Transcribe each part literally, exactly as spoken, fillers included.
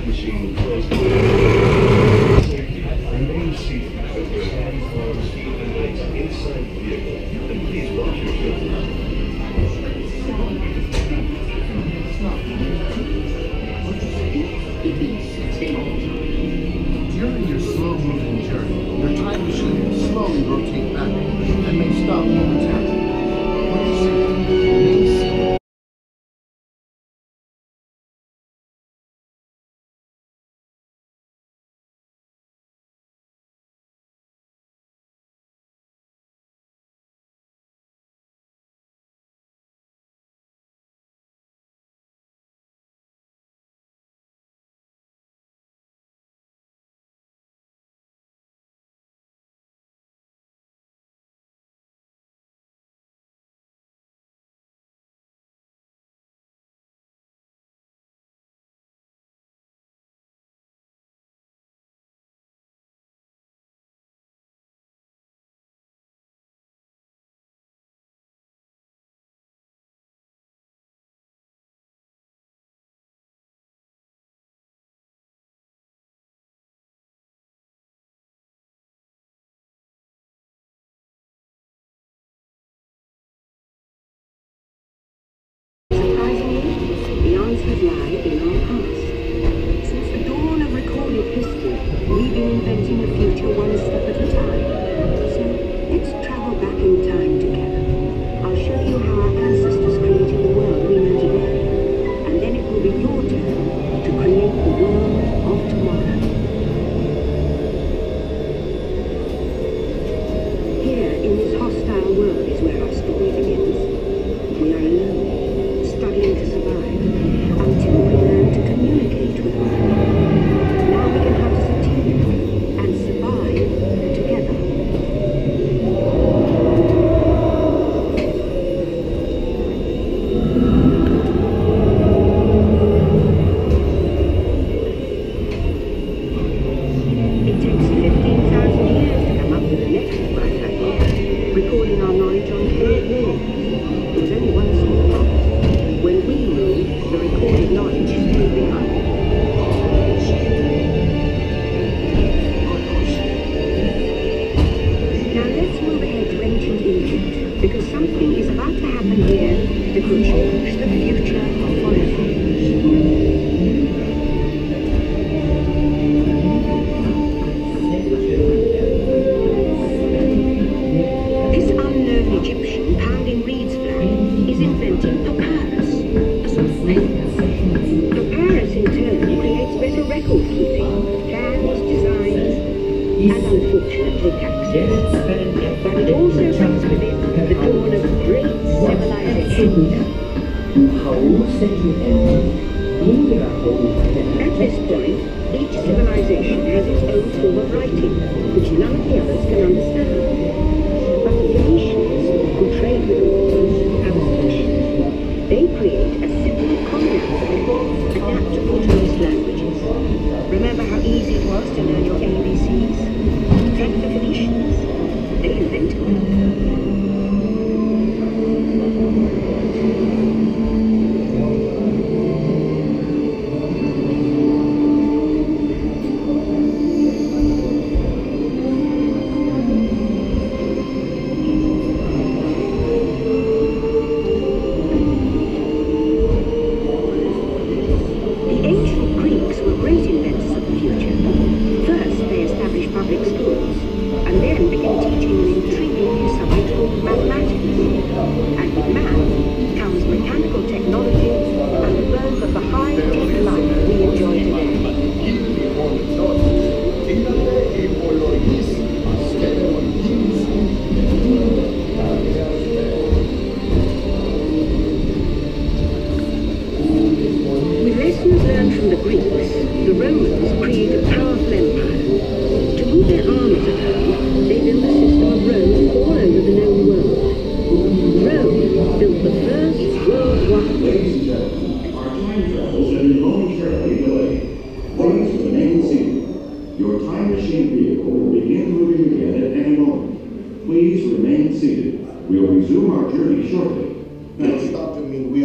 the machine closed the safety remain seated as your hand follows feet and legs inside the vehicle, and please watch your children. During your slow moving journey, your time machine will slowly rotate back and may stop momentarily.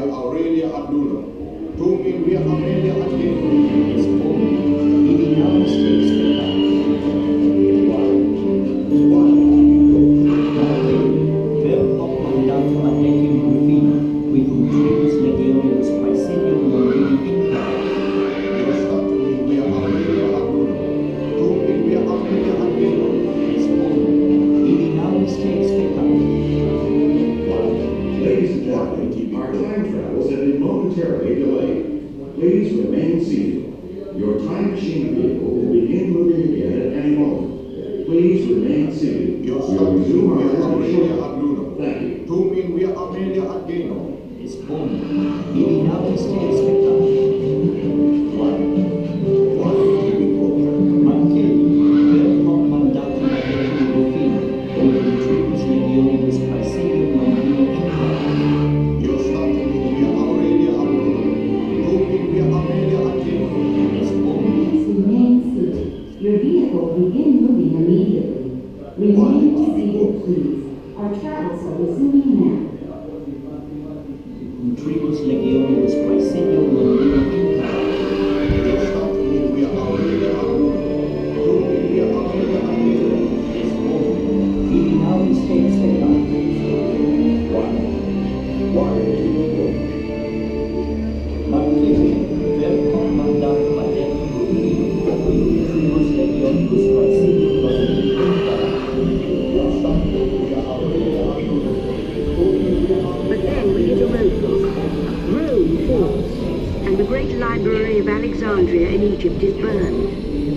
Already at Luna. Don't mean we are already at Luna. Please remain seated. Your time machine vehicle will begin moving again at any moment. Please remain seated. Your resume is thank you. To mean we are Amelia Ageno. It's born. Leaving out the stage spectacle. One. One.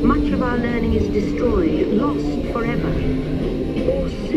Much of our learning is destroyed, lost forever.